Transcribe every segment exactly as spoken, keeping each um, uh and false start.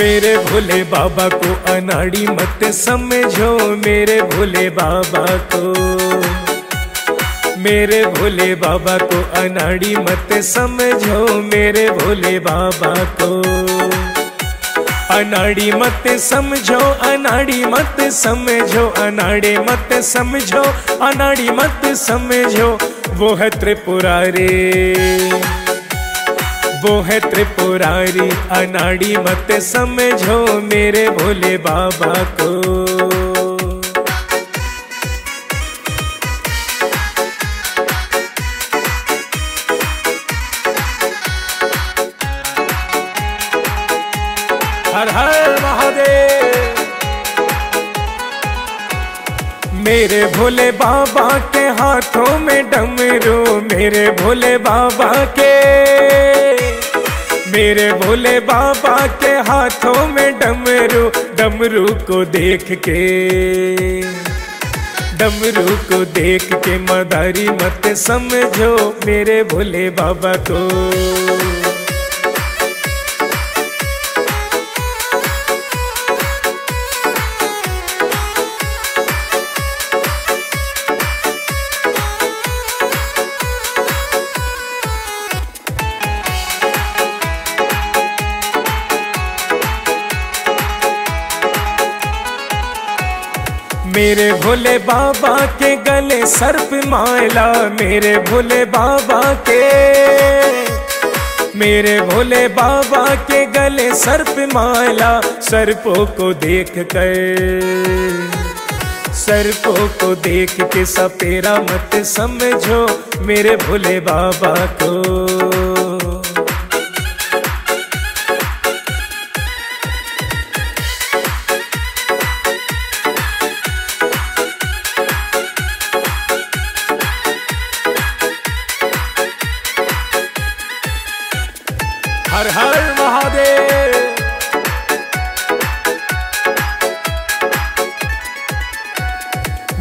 मेरे भोले बाबा को अनाड़ी मत समझो, मेरे भोले बाबा को, मेरे भोले बाबा को अनाड़ी मत समझो, मेरे भोले बाबा को अनाड़ी मत समझो, अनाड़ी मत समझो, अनाड़े मत समझो, अनाड़ी मत समझो। वो है त्रिपुरारी, वो है त्रिपुरारी, अनाड़ी मत समझो मेरे भोले बाबा को। हर हर महादेव। मेरे भोले बाबा के हाथों में डमरू, मेरे भोले बाबा के, मेरे भोले बाबा के हाथों में डमरू, डमरू को देख के, डमरू को देख के मदारी मत समझो मेरे भोले बाबा को। मेरे भोले बाबा के गले सर्प माला, मेरे भोले बाबा के, मेरे भोले बाबा के गले सर्प माला, सर्पों को देख कर, सर्पों को देख के सपेरा मत समझो मेरे भोले बाबा को। हर हर महादेव।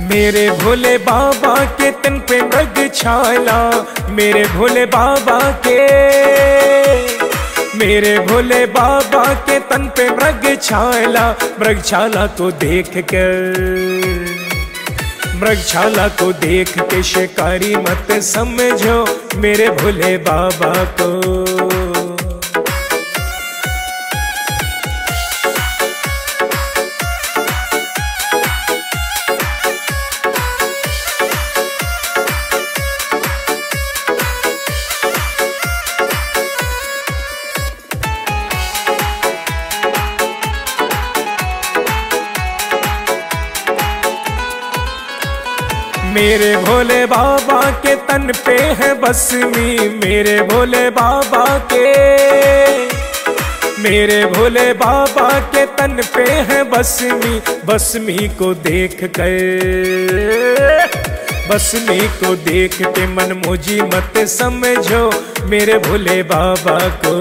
मेरे भोले बाबा के तन पे मृग छाला, मेरे भोले बाबा के, मेरे भोले बाबा के तन पे मृग छाला, मृग छाला को देख कर, मृग छाला को देख के शिकारी मत समझो मेरे भोले बाबा को। मेरे भोले बाबा के तन पे है बसमी, मेरे भोले बाबा के, मेरे भोले बाबा के तन पे है बसमी, बसमी को देख कर, बसमी को देख के मनमोजी मत समझो मेरे भोले बाबा को।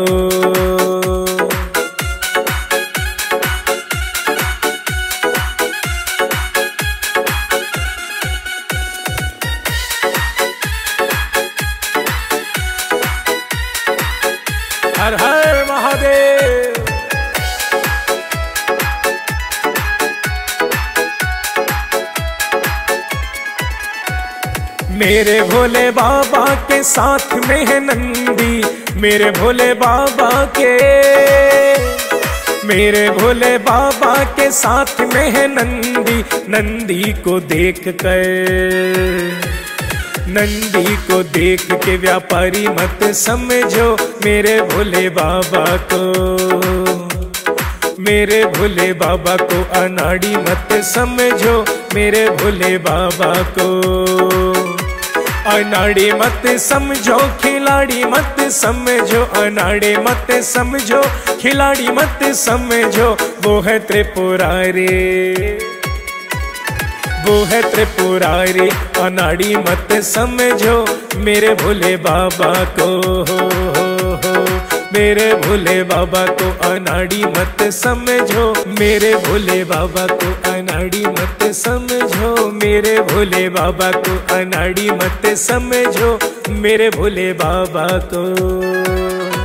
हर हर महादेव। मेरे भोले बाबा के साथ में है नंदी, मेरे भोले बाबा के, मेरे भोले बाबा के साथ में है नंदी, नंदी को देख कर, नंदी को देख के व्यापारी मत समझो मेरे भोले बाबा को। मेरे भोले बाबा को अनाड़ी मत समझो मेरे भोले बाबा को। अनाड़ी मत समझो, खिलाड़ी मत समझो, अनाड़े मत समझो, खिलाड़ी मत समझो। वो है त्रिपुरारी, वो है त्रिपुरारी, अनाड़ी मत समझो मेरे भोले बाबा को। मेरे भोले बाबा को अनाड़ी मत समझो, मेरे भोले बाबा को अनाड़ी मत समझो, मेरे भोले बाबा को अनाड़ी मत समझो मेरे भोले बाबा को।